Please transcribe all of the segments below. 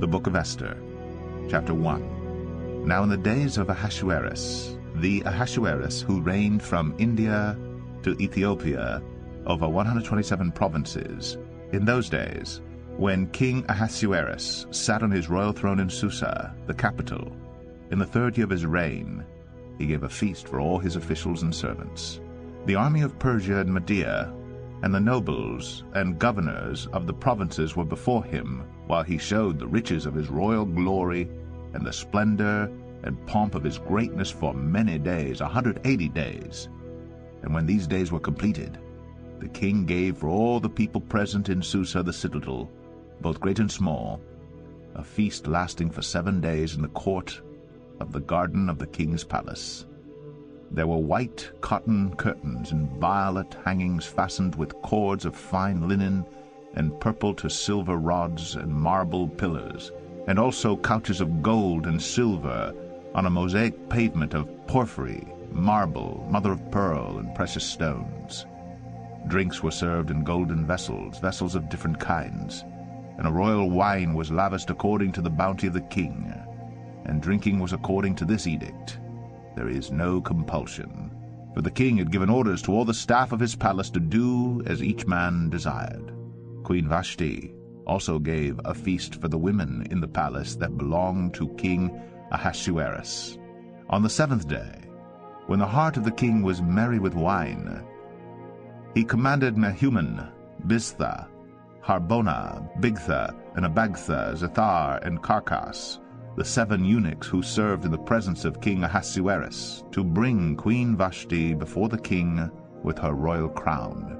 The Book of Esther, Chapter 1. Now in the days of Ahasuerus, the Ahasuerus who reigned from India to Ethiopia over 127 provinces, in those days, when King Ahasuerus sat on his royal throne in Susa, the capital, in the third year of his reign, he gave a feast for all his officials and servants. The army of Persia and Media, and the nobles and governors of the provinces were before him, while he showed the riches of his royal glory and the splendor and pomp of his greatness for many days, 180 days. And when these days were completed, the king gave for all the people present in Susa the citadel, both great and small, a feast lasting for 7 days in the court of the garden of the king's palace. There were white cotton curtains and violet hangings fastened with cords of fine linen and purple to silver rods and marble pillars, and also couches of gold and silver on a mosaic pavement of porphyry, marble, mother-of-pearl, and precious stones. Drinks were served in golden vessels, vessels of different kinds, and a royal wine was lavished according to the bounty of the king, and drinking was according to this edict. There is no compulsion, for the king had given orders to all the staff of his palace to do as each man desired. Queen Vashti also gave a feast for the women in the palace that belonged to King Ahasuerus. On the 7th day, when the heart of the king was merry with wine, he commanded Mehuman, Biztha, Harbona, Bigtha, and Abagtha, Zethar, and Carkas, the 7 eunuchs who served in the presence of King Ahasuerus, to bring Queen Vashti before the king with her royal crown,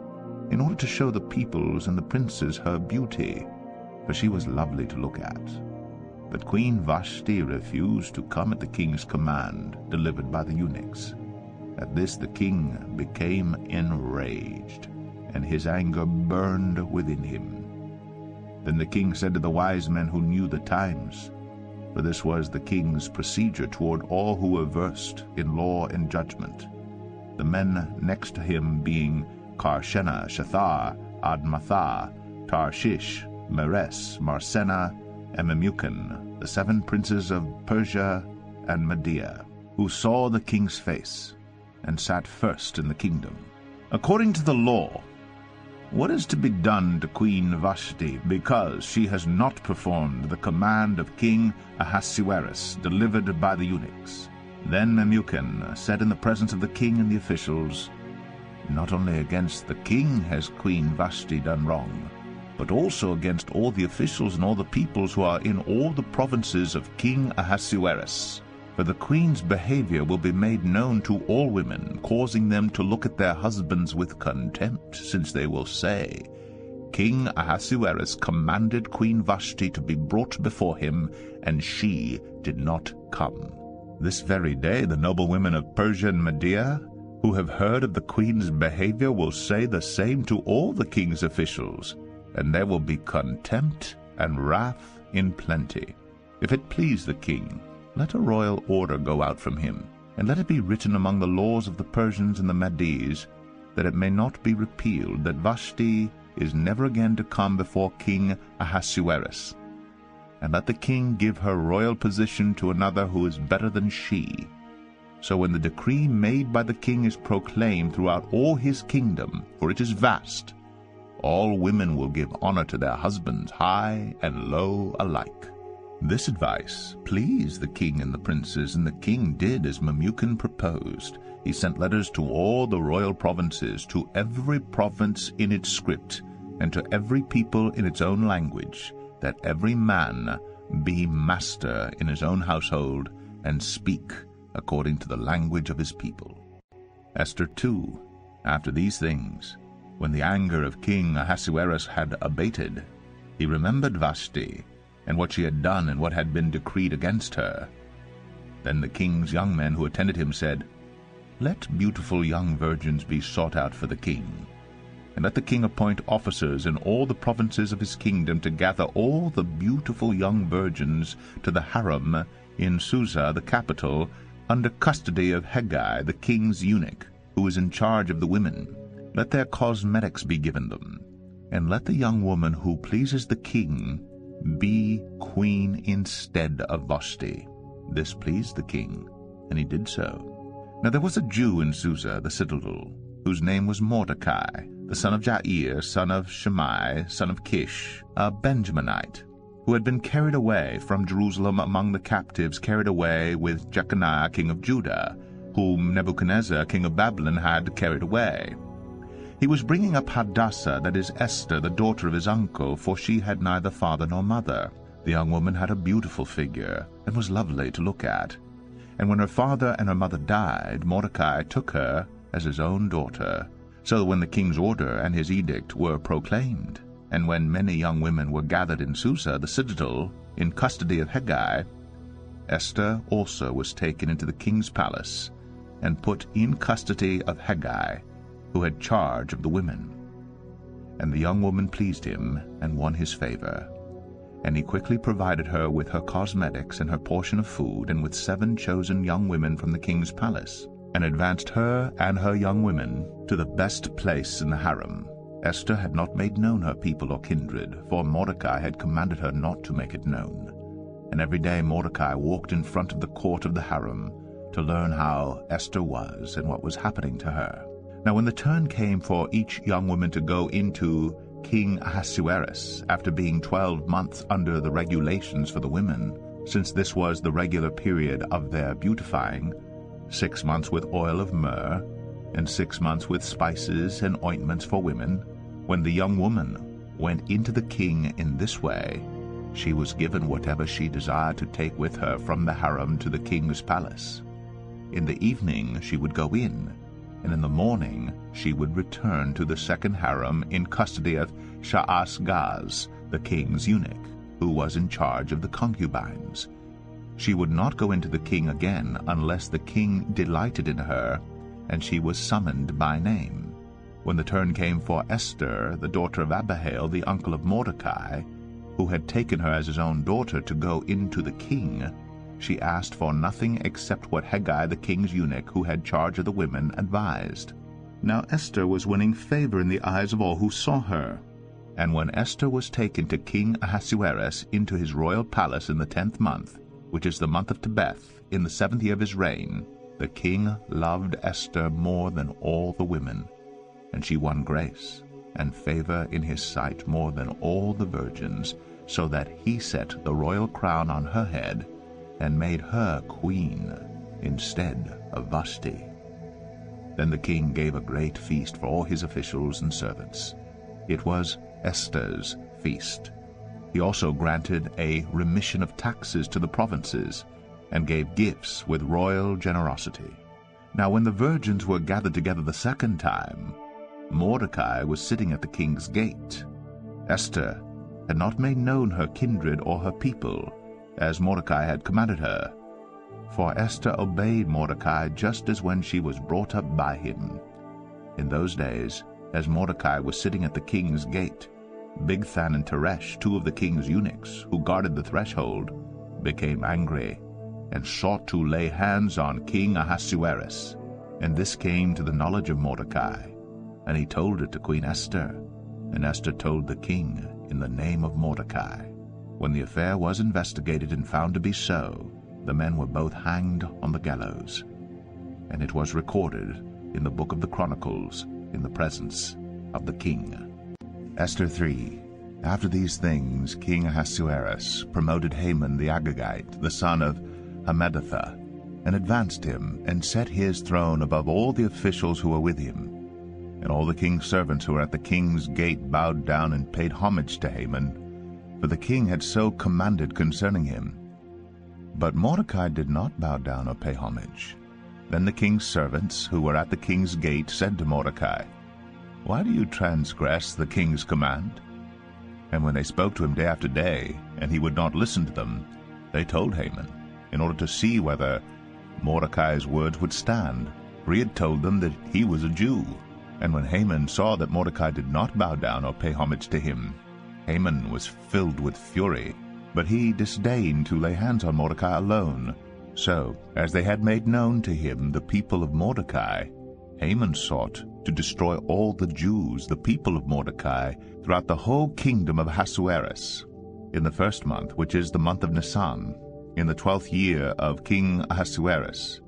in order to show the peoples and the princes her beauty, for she was lovely to look at. But Queen Vashti refused to come at the king's command delivered by the eunuchs. At this the king became enraged, and his anger burned within him. Then the king said to the wise men who knew the times, for this was the king's procedure toward all who were versed in law and judgment, the men next to him being Karshena, Shathar, Admatha, Tarshish, Meres, Marsena, and Memucan, the 7 princes of Persia and Media, who saw the king's face and sat first in the kingdom. According to the law, what is to be done to Queen Vashti because she has not performed the command of King Ahasuerus delivered by the eunuchs? Then Memucan said in the presence of the king and the officials, "Not only against the king has Queen Vashti done wrong, but also against all the officials and all the peoples who are in all the provinces of King Ahasuerus. For the queen's behavior will be made known to all women, causing them to look at their husbands with contempt, since they will say, 'King Ahasuerus commanded Queen Vashti to be brought before him, and she did not come.'" This very day the noble women of Persia and Media, who have heard of the queen's behavior, will say the same to all the king's officials, and there will be contempt and wrath in plenty. If it please the king, let a royal order go out from him, and let it be written among the laws of the Persians and the Medes, that it may not be repealed, that Vashti is never again to come before King Ahasuerus. And let the king give her royal position to another who is better than she. So when the decree made by the king is proclaimed throughout all his kingdom, for it is vast, all women will give honor to their husbands, high and low alike. This advice pleased the king and the princes, and the king did as Memucan proposed. He sent letters to all the royal provinces, to every province in its script, and to every people in its own language, that every man be master in his own household, and speak according to the language of his people. Esther 2. After these things, when the anger of King Ahasuerus had abated, he remembered Vashti, and what she had done, and what had been decreed against her. Then the king's young men who attended him said, "Let beautiful young virgins be sought out for the king, and let the king appoint officers in all the provinces of his kingdom to gather all the beautiful young virgins to the harem in Susa, the capital, under custody of Hegai, the king's eunuch, who is in charge of the women. Let their cosmetics be given them, and let the young woman who pleases the king Be queen instead of Vashti. This pleased the king, and he did so. Now there was a Jew in Susa, the citadel, whose name was Mordecai, the son of Jair, son of Shammai, son of Kish, a Benjaminite, who had been carried away from Jerusalem among the captives, carried away with Jeconiah king of Judah, whom Nebuchadnezzar king of Babylon had carried away. He was bringing up Hadassah, that is Esther, the daughter of his uncle, for she had neither father nor mother. The young woman had a beautiful figure, and was lovely to look at. And when her father and her mother died, Mordecai took her as his own daughter. So when the king's order and his edict were proclaimed, and when many young women were gathered in Susa, the citadel, in custody of Hegai, Esther also was taken into the king's palace, and put in custody of Hegai, who had charge of the women. And the young woman pleased him, and won his favor. And he quickly provided her with her cosmetics and her portion of food, and with 7 chosen young women from the king's palace, and advanced her and her young women to the best place in the harem. Esther had not made known her people or kindred, for Mordecai had commanded her not to make it known. And every day Mordecai walked in front of the court of the harem to learn how Esther was and what was happening to her. Now when the turn came for each young woman to go into King Ahasuerus, after being 12 months under the regulations for the women, since this was the regular period of their beautifying, 6 months with oil of myrrh, and 6 months with spices and ointments for women, when the young woman went into the king in this way, she was given whatever she desired to take with her from the harem to the king's palace. In the evening she would go in, and in the morning she would return to the second harem in custody of Shaashgaz, the king's eunuch, who was in charge of the concubines. She would not go into the king again unless the king delighted in her, and she was summoned by name. When the turn came for Esther, the daughter of Abihail, the uncle of Mordecai, who had taken her as his own daughter, to go into the king, she asked for nothing except what Hegai, the king's eunuch, who had charge of the women, advised. Now Esther was winning favor in the eyes of all who saw her. And when Esther was taken to King Ahasuerus into his royal palace in the 10th month, which is the month of Tebeth, in the 7th year of his reign, the king loved Esther more than all the women, and she won grace and favor in his sight more than all the virgins, so that he set the royal crown on her head, and made her queen instead of Vashti. Then the king gave a great feast for all his officials and servants. It was Esther's feast. He also granted a remission of taxes to the provinces, and gave gifts with royal generosity. Now when the virgins were gathered together the second time, Mordecai was sitting at the king's gate. Esther had not made known her kindred or her people, as Mordecai had commanded her. For Esther obeyed Mordecai just as when she was brought up by him. In those days, as Mordecai was sitting at the king's gate, Bigtha and Teresh, 2 of the king's eunuchs, who guarded the threshold, became angry, and sought to lay hands on King Ahasuerus. And this came to the knowledge of Mordecai, and he told it to Queen Esther. And Esther told the king in the name of Mordecai. When the affair was investigated and found to be so, the men were both hanged on the gallows. And it was recorded in the book of the Chronicles in the presence of the king. Esther 3. After these things, King Ahasuerus promoted Haman the Agagite, the son of Hammedatha, and advanced him, and set his throne above all the officials who were with him. And all the king's servants who were at the king's gate bowed down and paid homage to Haman, for the king had so commanded concerning him. But Mordecai did not bow down or pay homage. Then the king's servants, who were at the king's gate, said to Mordecai, "Why do you transgress the king's command?" And when they spoke to him day after day, and he would not listen to them, they told Haman, in order to see whether Mordecai's words would stand, for he had told them that he was a Jew. And when Haman saw that Mordecai did not bow down or pay homage to him, Haman was filled with fury, but he disdained to lay hands on Mordecai alone. So, as they had made known to him the people of Mordecai, Haman sought to destroy all the Jews, the people of Mordecai, throughout the whole kingdom of Ahasuerus. in the first month, which is the month of Nisan, in the 12th year of King Ahasuerus,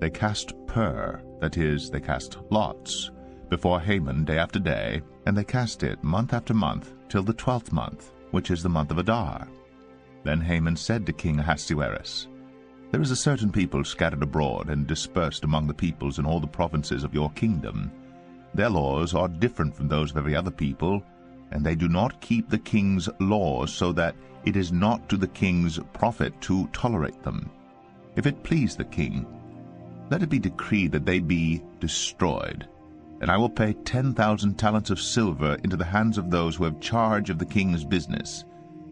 they cast pur, that is, they cast lots, before Haman day after day, and they cast it month after month, till the 12th month, which is the month of Adar. Then Haman said to King Ahasuerus, There is a certain people scattered abroad and dispersed among the peoples in all the provinces of your kingdom. Their laws are different from those of every other people, and they do not keep the king's laws, so that it is not to the king's profit to tolerate them. If it please the king, let it be decreed that they be destroyed, and I will pay 10,000 talents of silver into the hands of those who have charge of the king's business,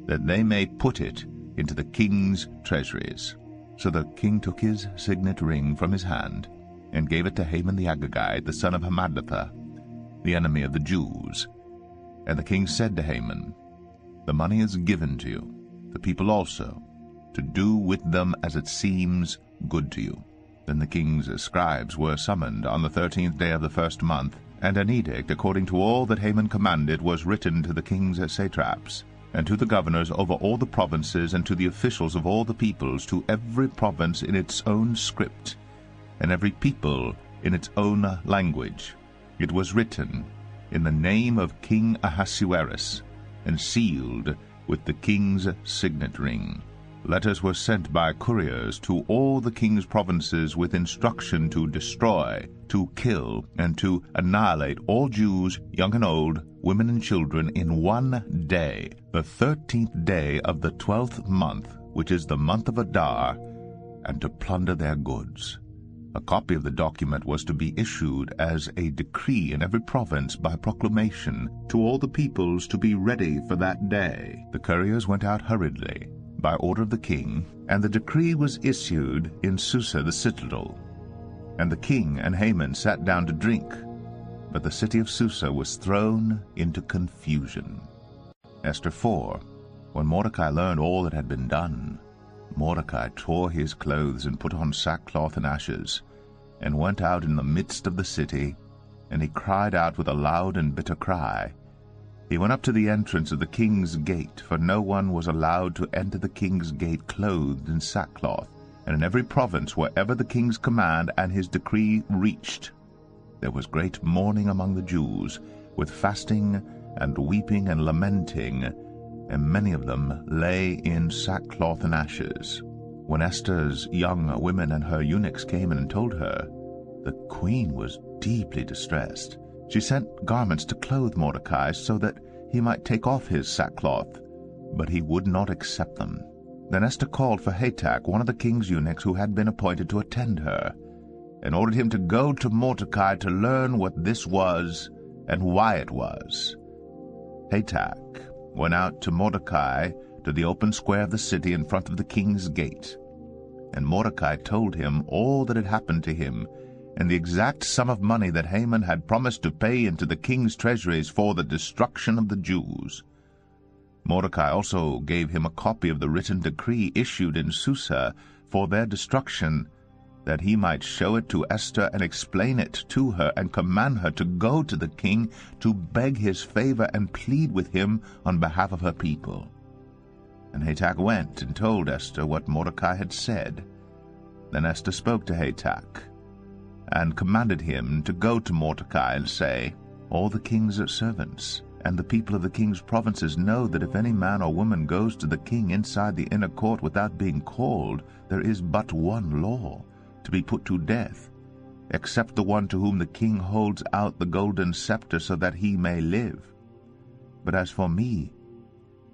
that they may put it into the king's treasuries. So the king took his signet ring from his hand, and gave it to Haman the Agagite, the son of Hammedatha, the enemy of the Jews. And the king said to Haman, The money is given to you, the people also, to do with them as it seems good to you. Then the king's scribes were summoned on the 13th day of the first month, and an edict according to all that Haman commanded was written to the king's satraps, and to the governors over all the provinces, and to the officials of all the peoples, to every province in its own script, and every people in its own language. It was written in the name of King Ahasuerus, and sealed with the king's signet ring. Letters were sent by couriers to all the king's provinces with instruction to destroy, to kill, and to annihilate all Jews, young and old, women and children, in one day, the 13th day of the 12th month, which is the month of Adar, and to plunder their goods. A copy of the document was to be issued as a decree in every province by proclamation to all the peoples to be ready for that day. The couriers went out hurriedly, by order of the king, and the decree was issued in Susa the citadel. And the king and Haman sat down to drink, but the city of Susa was thrown into confusion. Esther 4. When Mordecai learned all that had been done, Mordecai tore his clothes and put on sackcloth and ashes, and went out in the midst of the city, and he cried out with a loud and bitter cry. He went up to the entrance of the king's gate, for no one was allowed to enter the king's gate clothed in sackcloth. And in every province, wherever the king's command and his decree reached, there was great mourning among the Jews, with fasting and weeping and lamenting, and many of them lay in sackcloth and ashes. When Esther's young women and her eunuchs came in and told her, the queen was deeply distressed. She sent garments to clothe Mordecai, so that he might take off his sackcloth, but he would not accept them. Then Esther called for Hatak, one of the king's eunuchs who had been appointed to attend her, and ordered him to go to Mordecai to learn what this was and why it was. Hatak went out to Mordecai to the open square of the city in front of the king's gate. And Mordecai told him all that had happened to him, and the exact sum of money that Haman had promised to pay into the king's treasuries for the destruction of the Jews. Mordecai also gave him a copy of the written decree issued in Susa for their destruction, that he might show it to Esther and explain it to her, and command her to go to the king to beg his favor and plead with him on behalf of her people. And Hatak went and told Esther what Mordecai had said. Then Esther spoke to Hatak, and commanded him to go to Mordecai and say, All the king's servants and the people of the king's provinces know that if any man or woman goes to the king inside the inner court without being called, there is but one law, to be put to death, except the one to whom the king holds out the golden scepter so that he may live. But as for me,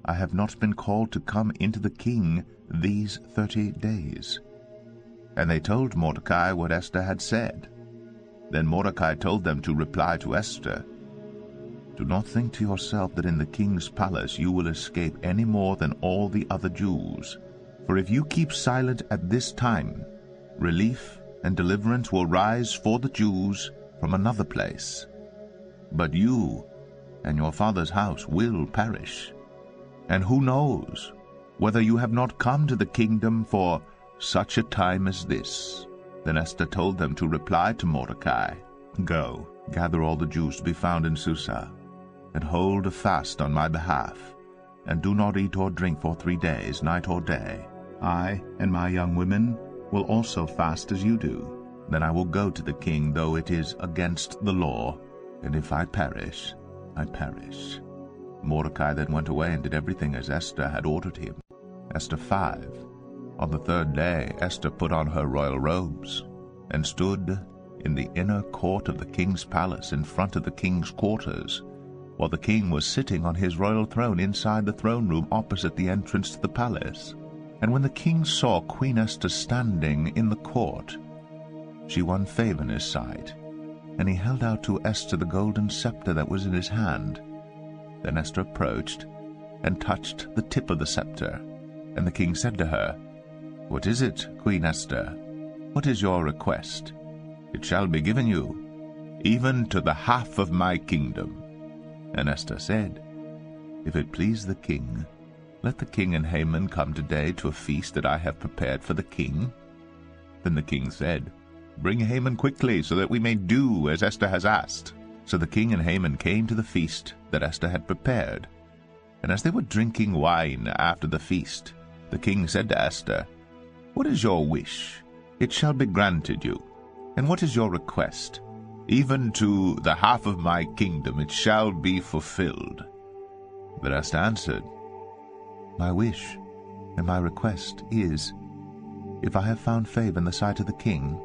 I have not been called to come into the king these 30 days. And they told Mordecai what Esther had said. Then Mordecai told them to reply to Esther, Do not think to yourself that in the king's palace you will escape any more than all the other Jews. For if you keep silent at this time, relief and deliverance will rise for the Jews from another place. But you and your father's house will perish. And who knows whether you have not come to the kingdom for such a time as this. Then Esther told them to reply to Mordecai, Go, gather all the Jews to be found in Susa, and hold a fast on my behalf, and do not eat or drink for 3 days, night or day. I and my young women will also fast as you do. Then I will go to the king, though it is against the law, and if I perish, I perish." Mordecai then went away and did everything as Esther had ordered him. Esther 5. On the third day Esther put on her royal robes, and stood in the inner court of the king's palace in front of the king's quarters, while the king was sitting on his royal throne inside the throne room opposite the entrance to the palace. And when the king saw Queen Esther standing in the court, she won favor in his sight, and he held out to Esther the golden scepter that was in his hand. Then Esther approached and touched the tip of the scepter, and the king said to her, "What is it, Queen Esther? What is your request? It shall be given you, even to the half of my kingdom." And Esther said, "If it please the king, let the king and Haman come today to a feast that I have prepared for the king." Then the king said, "Bring Haman quickly, so that we may do as Esther has asked." So the king and Haman came to the feast that Esther had prepared. And as they were drinking wine after the feast, the king said to Esther, "What is your wish? It shall be granted you. And what is your request? Even to the half of my kingdom it shall be fulfilled." But Esther answered, "My wish and my request is, if I have found favor in the sight of the king,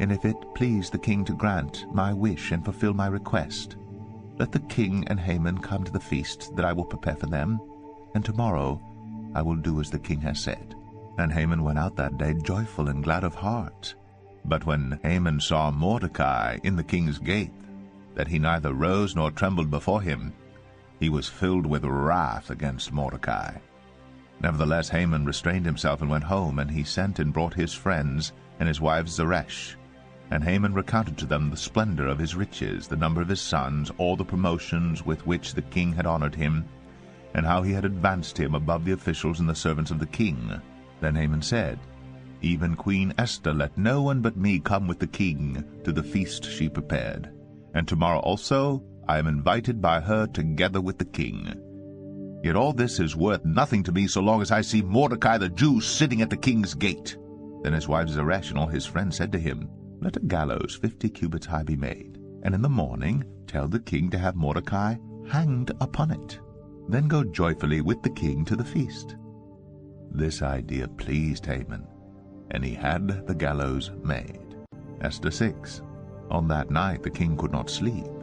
and if it please the king to grant my wish and fulfill my request, let the king and Haman come to the feast that I will prepare for them, and tomorrow I will do as the king has said." And Haman went out that day joyful and glad of heart. But when Haman saw Mordecai in the king's gate, that he neither rose nor trembled before him, he was filled with wrath against Mordecai. Nevertheless Haman restrained himself and went home, and he sent and brought his friends and his wife Zeresh. And Haman recounted to them the splendor of his riches, the number of his sons, all the promotions with which the king had honored him, and how he had advanced him above the officials and the servants of the king. Then Haman said, "Even Queen Esther let no one but me come with the king to the feast she prepared, and tomorrow also I am invited by her together with the king. Yet all this is worth nothing to me so long as I see Mordecai the Jew sitting at the king's gate." Then his wife Zeresh and all his friends said to him, "Let a gallows 50 cubits high be made, and in the morning tell the king to have Mordecai hanged upon it. Then go joyfully with the king to the feast." This idea pleased Haman, and he had the gallows made. Esther 6. On that night the king could not sleep,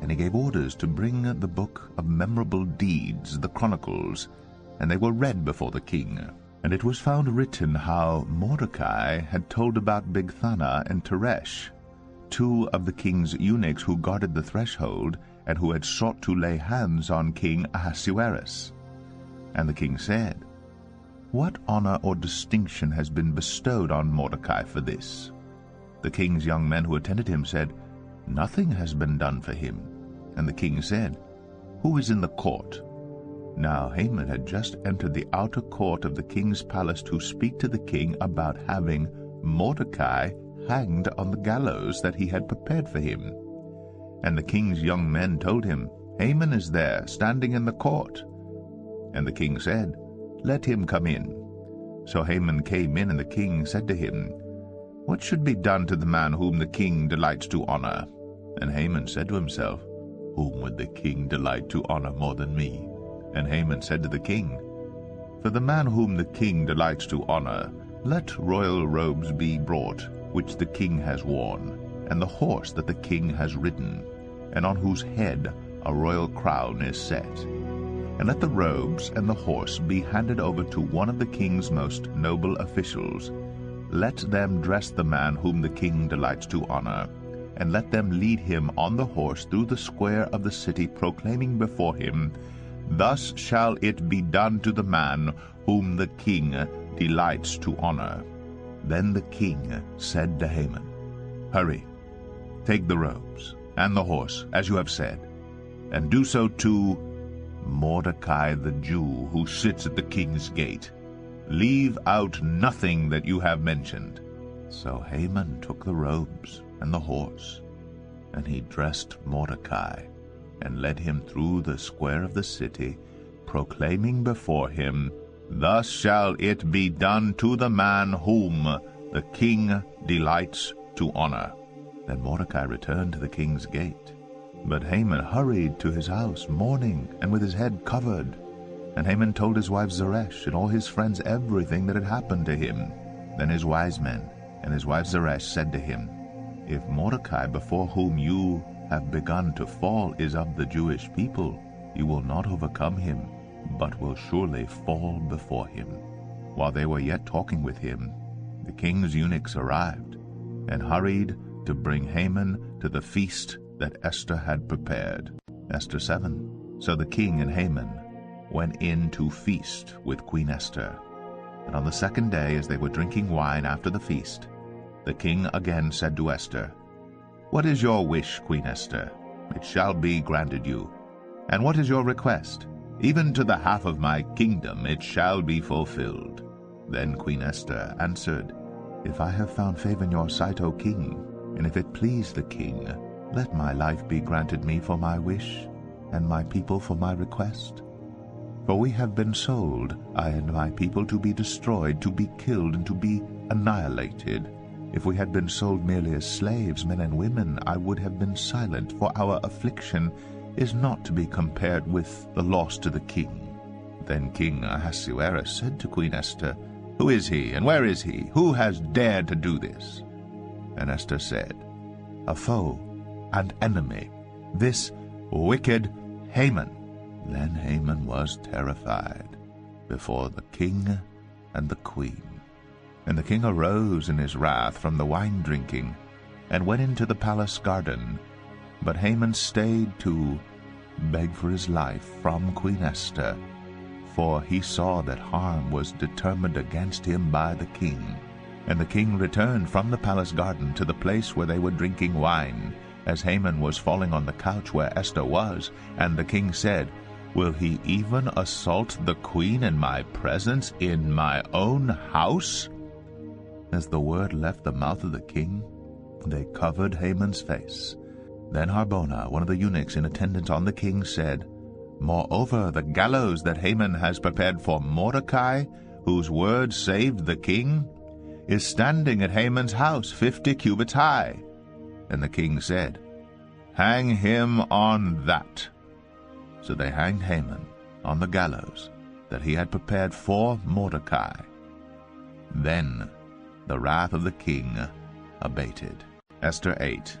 and he gave orders to bring the book of memorable deeds, the Chronicles, and they were read before the king. And it was found written how Mordecai had told about Bigtha and Teresh, two of the king's eunuchs who guarded the threshold, and who had sought to lay hands on King Ahasuerus. And the king said, "What honor or distinction has been bestowed on Mordecai for this?" The king's young men who attended him said, "Nothing has been done for him." And the king said, "Who is in the court?" Now Haman had just entered the outer court of the king's palace to speak to the king about having Mordecai hanged on the gallows that he had prepared for him. And the king's young men told him, "Haman is there, standing in the court." And the king said, "Let him come in." So Haman came in, and the king said to him, "What should be done to the man whom the king delights to honor?" And Haman said to himself, "Whom would the king delight to honor more than me?" And Haman said to the king, "For the man whom the king delights to honor, let royal robes be brought, which the king has worn, and the horse that the king has ridden, and on whose head a royal crown is set. And let the robes and the horse be handed over to one of the king's most noble officials. Let them dress the man whom the king delights to honor, and let them lead him on the horse through the square of the city, proclaiming before him, 'Thus shall it be done to the man whom the king delights to honor.'" Then the king said to Haman, "Hurry, take the robes and the horse, as you have said, and do so to Mordecai the Jew, who sits at the king's gate. Leave out nothing that you have mentioned." So Haman took the robes and the horse, and he dressed Mordecai, and led him through the square of the city, proclaiming before him, "Thus shall it be done to the man whom the king delights to honor." Then Mordecai returned to the king's gate. But Haman hurried to his house, mourning, and with his head covered. And Haman told his wife Zeresh and all his friends everything that had happened to him. Then his wise men and his wife Zeresh said to him, "If Mordecai, before whom you have begun to fall, is of the Jewish people, you will not overcome him, but will surely fall before him." While they were yet talking with him, the king's eunuchs arrived and hurried to bring Haman to the feast that Esther had prepared. Esther 7. So the king and Haman went in to feast with Queen Esther. And on the second day, as they were drinking wine after the feast, the king again said to Esther, "What is your wish, Queen Esther? It shall be granted you. And what is your request? Even to the half of my kingdom it shall be fulfilled." Then Queen Esther answered, "If I have found favor in your sight, O king, and if it please the king, let my life be granted me for my wish, and my people for my request. For we have been sold, I and my people, to be destroyed, to be killed, and to be annihilated. If we had been sold merely as slaves, men and women, I would have been silent, for our affliction is not to be compared with the loss to the king." Then King Ahasuerus said to Queen Esther, "Who is he, and where is he? Who has dared to do this?" And Esther said, "A foe and enemy, this wicked Haman." Then Haman was terrified before the king and the queen. And the king arose in his wrath from the wine drinking, and went into the palace garden. But Haman stayed to beg for his life from Queen Esther, for he saw that harm was determined against him by the king. And the king returned from the palace garden to the place where they were drinking wine, as Haman was falling on the couch where Esther was. And the king said, "Will he even assault the queen in my presence, in my own house?" As the word left the mouth of the king, they covered Haman's face. Then Harbona, one of the eunuchs in attendance on the king, said, "Moreover, the gallows that Haman has prepared for Mordecai, whose word saved the king, is standing at Haman's house 50 cubits high." And the king said, "Hang him on that." So they hanged Haman on the gallows that he had prepared for Mordecai. Then the wrath of the king abated. Esther 8.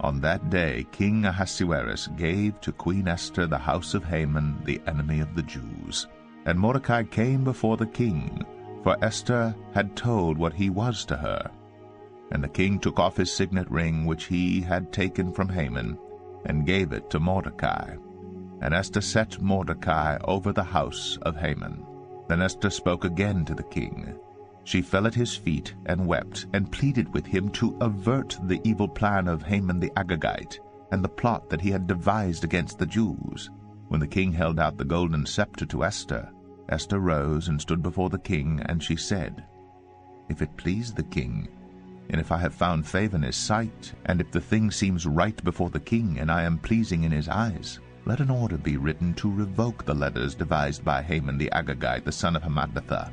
On that day King Ahasuerus gave to Queen Esther the house of Haman, the enemy of the Jews. And Mordecai came before the king, for Esther had told what he was to her. And the king took off his signet ring, which he had taken from Haman, and gave it to Mordecai. And Esther set Mordecai over the house of Haman. Then Esther spoke again to the king. She fell at his feet and wept, and pleaded with him to avert the evil plan of Haman the Agagite, and the plot that he had devised against the Jews. When the king held out the golden scepter to Esther, Esther rose and stood before the king, and she said, "If it please the king, and if I have found favor in his sight, and if the thing seems right before the king, and I am pleasing in his eyes, let an order be written to revoke the letters devised by Haman the Agagite, the son of Hammedatha,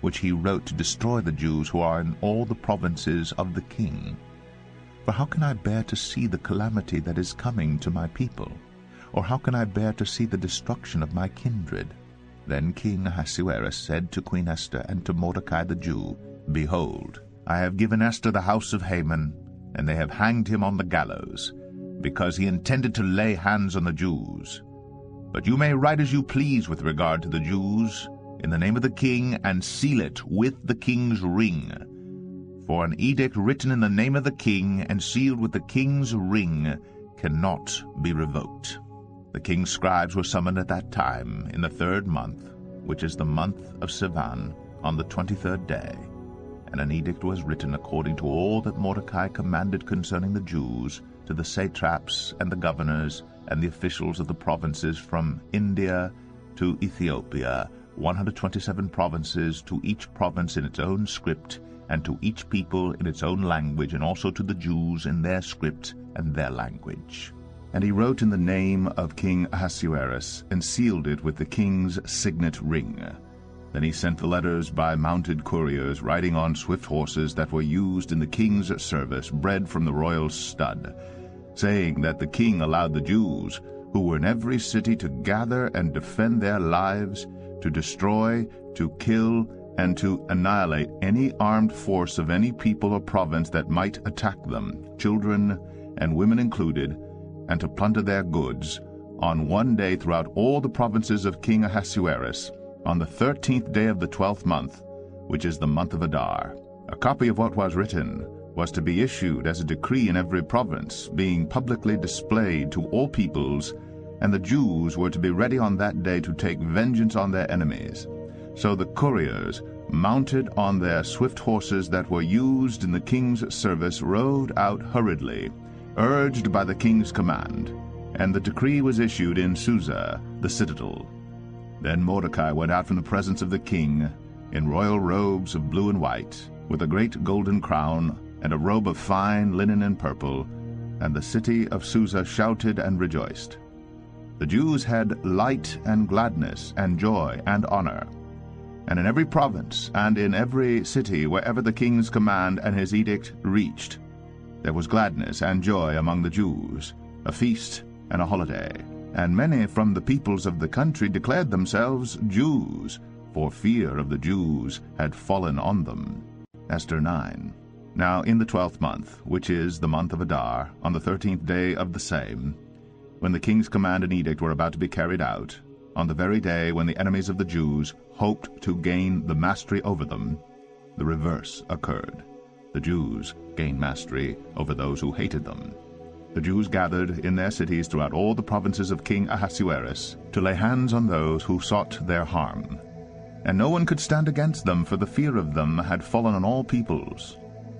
which he wrote to destroy the Jews who are in all the provinces of the king. For how can I bear to see the calamity that is coming to my people? Or how can I bear to see the destruction of my kindred?" Then King Ahasuerus said to Queen Esther and to Mordecai the Jew, "Behold, I have given Esther the house of Haman, and they have hanged him on the gallows, because he intended to lay hands on the Jews. But you may write as you please with regard to the Jews, in the name of the king, and seal it with the king's ring. For an edict written in the name of the king and sealed with the king's ring cannot be revoked." The king's scribes were summoned at that time, in the 3rd month, which is the month of Sivan, on the 23rd day. And an edict was written according to all that Mordecai commanded concerning the Jews, to the satraps and the governors and the officials of the provinces from India to Ethiopia, 127 provinces, to each province in its own script, and to each people in its own language, and also to the Jews in their script and their language. And he wrote in the name of King Ahasuerus, and sealed it with the king's signet ring. Then he sent the letters by mounted couriers, riding on swift horses that were used in the king's service, bred from the royal stud, saying that the king allowed the Jews, who were in every city, to gather and defend their lives, to destroy, to kill, and to annihilate any armed force of any people or province that might attack them, children and women included, and to plunder their goods, on one day throughout all the provinces of King Ahasuerus, on the 13th day of the 12th month, which is the month of Adar. A copy of what was written was to be issued as a decree in every province, being publicly displayed to all peoples, and the Jews were to be ready on that day to take vengeance on their enemies. So the couriers, mounted on their swift horses that were used in the king's service, rode out hurriedly, urged by the king's command, and the decree was issued in Susa, the citadel. Then Mordecai went out from the presence of the king in royal robes of blue and white, with a great golden crown and a robe of fine linen and purple, and the city of Susa shouted and rejoiced. The Jews had light and gladness and joy and honor, and in every province and in every city, wherever the king's command and his edict reached, there was gladness and joy among the Jews, a feast and a holiday. And many from the peoples of the country declared themselves Jews, for fear of the Jews had fallen on them. Esther 9. Now in the 12th month, which is the month of Adar, on the 13th day of the same, when the king's command and edict were about to be carried out, on the very day when the enemies of the Jews hoped to gain the mastery over them, the reverse occurred. The Jews gained mastery over those who hated them. The Jews gathered in their cities throughout all the provinces of King Ahasuerus to lay hands on those who sought their harm. And no one could stand against them, for the fear of them had fallen on all peoples.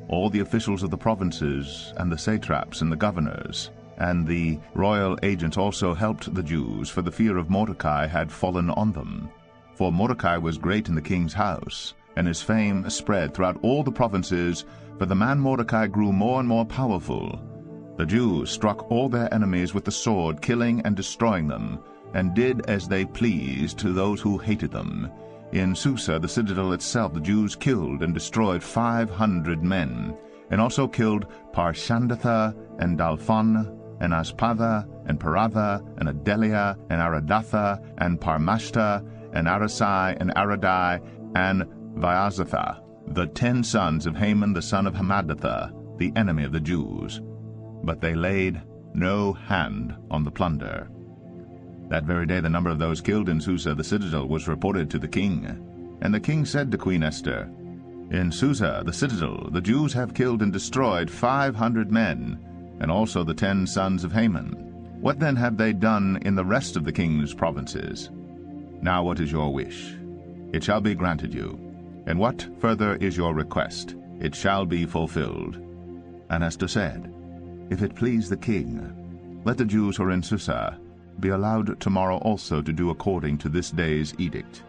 All the officials of the provinces, and the satraps, and the governors, and the royal agents also helped the Jews, for the fear of Mordecai had fallen on them. For Mordecai was great in the king's house, and his fame spread throughout all the provinces, for the man Mordecai grew more and more powerful. The Jews struck all their enemies with the sword, killing and destroying them, and did as they pleased to those who hated them. In Susa, the citadel itself, the Jews killed and destroyed 500 men, and also killed Parshandatha and Dalphon, and Aspatha, and Paratha, and Adelia, and Aradatha, and Parmashta, and Arasai, and Aradai, and Viazatha, the 10 sons of Haman the son of Hammedatha, the enemy of the Jews. But they laid no hand on the plunder. That very day the number of those killed in Susa the citadel was reported to the king. And the king said to Queen Esther, "In Susa the citadel the Jews have killed and destroyed 500 men, and also the 10 sons of Haman. What then have they done in the rest of the king's provinces? Now what is your wish? It shall be granted you. And what further is your request? It shall be fulfilled." And Esther said, "If it please the king, let the Jews who are in Susa be allowed tomorrow also to do according to this day's edict,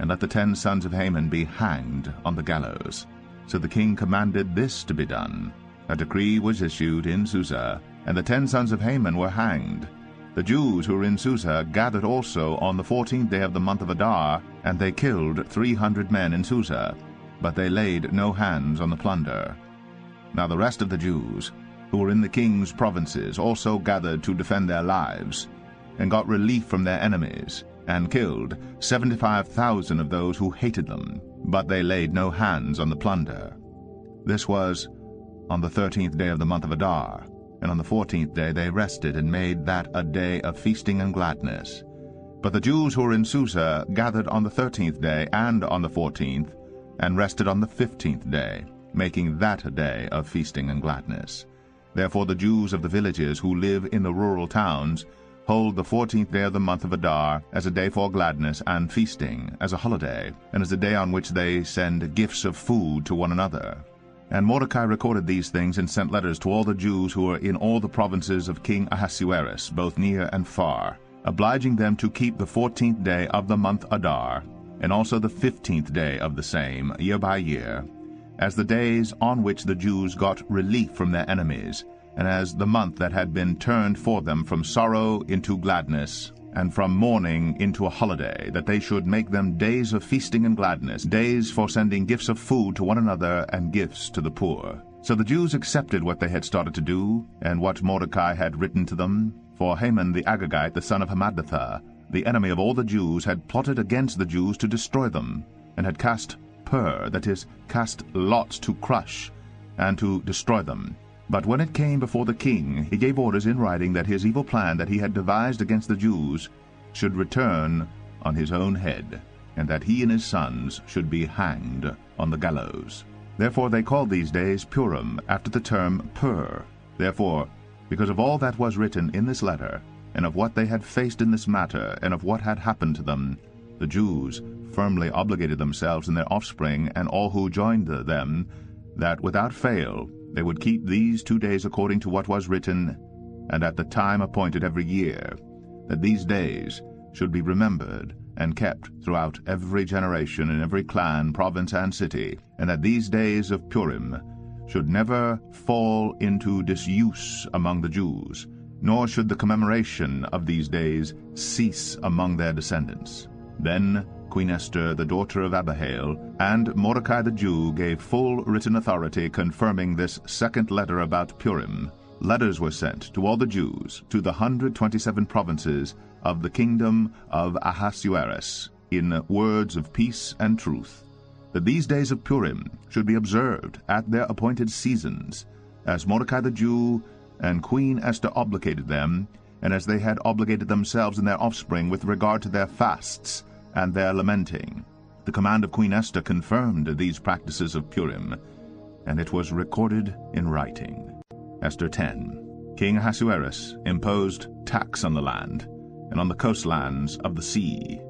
and let the 10 sons of Haman be hanged on the gallows." So the king commanded this to be done. A decree was issued in Susa, and the 10 sons of Haman were hanged. The Jews who were in Susa gathered also on the 14th day of the month of Adar, and they killed 300 men in Susa, but they laid no hands on the plunder. Now the rest of the Jews, who were in the king's provinces, also gathered to defend their lives, and got relief from their enemies, and killed 75,000 of those who hated them, but they laid no hands on the plunder. This was on the 13th day of the month of Adar, and on the 14th day they rested, and made that a day of feasting and gladness. But the Jews who were in Susa gathered on the 13th day and on the 14th, and rested on the 15th day, making that a day of feasting and gladness. Therefore the Jews of the villages who live in the rural towns hold the 14th day of the month of Adar as a day for gladness and feasting, as a holiday, and as a day on which they send gifts of food to one another. And Mordecai recorded these things, and sent letters to all the Jews who were in all the provinces of King Ahasuerus, both near and far, obliging them to keep the 14th day of the month Adar, and also the 15th day of the same, year by year, as the days on which the Jews got relief from their enemies, and as the month that had been turned for them from sorrow into gladness, and from mourning into a holiday, that they should make them days of feasting and gladness, days for sending gifts of food to one another and gifts to the poor. So the Jews accepted what they had started to do, and what Mordecai had written to them. For Haman the Agagite, the son of Hammedatha, the enemy of all the Jews, had plotted against the Jews to destroy them, and had cast pur, that is, cast lots to crush, and to destroy them. But when it came before the king, he gave orders in writing that his evil plan that he had devised against the Jews should return on his own head, and that he and his sons should be hanged on the gallows. Therefore they called these days Purim, after the term pur. Therefore, because of all that was written in this letter, and of what they had faced in this matter, and of what had happened to them, the Jews firmly obligated themselves and their offspring, and all who joined them, that without fail they would keep these 2 days according to what was written, and at the time appointed every year, that these days should be remembered and kept throughout every generation and every clan, province, and city, and that these days of Purim should never fall into disuse among the Jews, nor should the commemoration of these days cease among their descendants. Then Queen Esther, the daughter of Abihail, and Mordecai the Jew gave full written authority confirming this second letter about Purim. Letters were sent to all the Jews, to the 127 provinces of the kingdom of Ahasuerus, in words of peace and truth, that these days of Purim should be observed at their appointed seasons, as Mordecai the Jew and Queen Esther obligated them, and as they had obligated themselves and their offspring with regard to their fasts and their lamenting. The command of Queen Esther confirmed these practices of Purim, and it was recorded in writing. Esther 10. King Ahasuerus imposed tax on the land, and on the coastlands of the sea.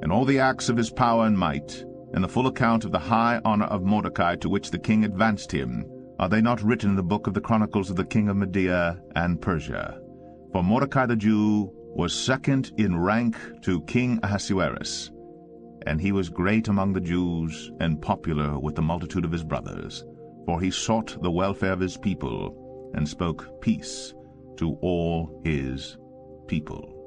And all the acts of his power and might, and the full account of the high honor of Mordecai to which the king advanced him, are they not written in the book of the Chronicles of the king of Media and Persia? For Mordecai the Jew was second in rank to King Ahasuerus, and he was great among the Jews and popular with the multitude of his brothers, for he sought the welfare of his people and spoke peace to all his people.